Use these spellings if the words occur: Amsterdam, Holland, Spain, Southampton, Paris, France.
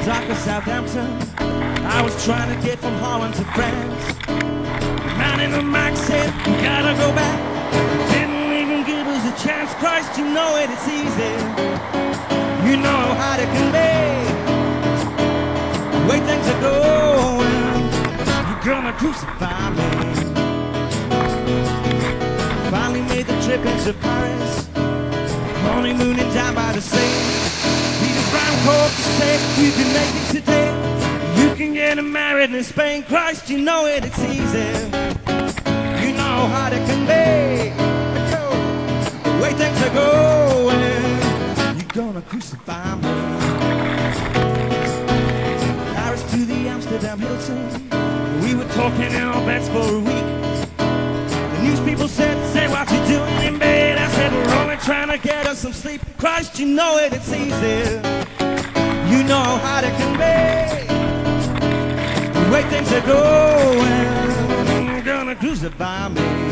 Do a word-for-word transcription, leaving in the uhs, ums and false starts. the dock of Southampton. I was trying to get from Holland to France. The man in the mic said, "You gotta go back." Didn't even give us a chance. Christ, you know it, it's easy. You know how to convey the way things are going. You're gonna crucify me. Finally made the trip into Paris. Honeymoon and down by the sea. Hope to say you can make it today. You can get married in Spain. Christ, you know it, it's easy. You know how to convey the way things are going. You're gonna crucify me. Paris to the Amsterdam Hilton. We were talking in our beds for a week. The news people said, "Say what you doing in bed?" I said, "We're only trying to get us some sleep." Christ, you know it, it's easy. You know how to convey the way things are going. You're gonna crucify me.